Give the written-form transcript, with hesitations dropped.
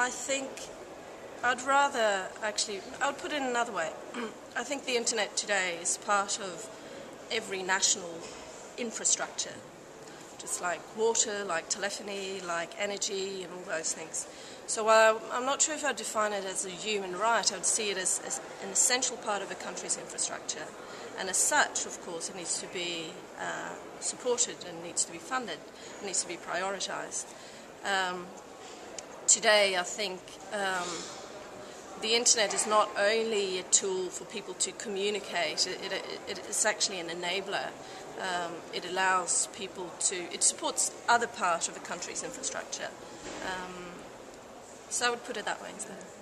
I think I'd rather actually, I would put it another way. I think the internet today is part of every national infrastructure, just like water, like telephony, like energy and all those things. So while I'm not sure if I'd define it as a human right, I would see it as an essential part of a country's infrastructure. And as such, of course, it needs to be supported and needs to be funded, it needs to be prioritised. Today, I think the internet is not only a tool for people to communicate, it's actually an enabler. It allows people to, it supports other part of a country's infrastructure. So I would put it that way instead.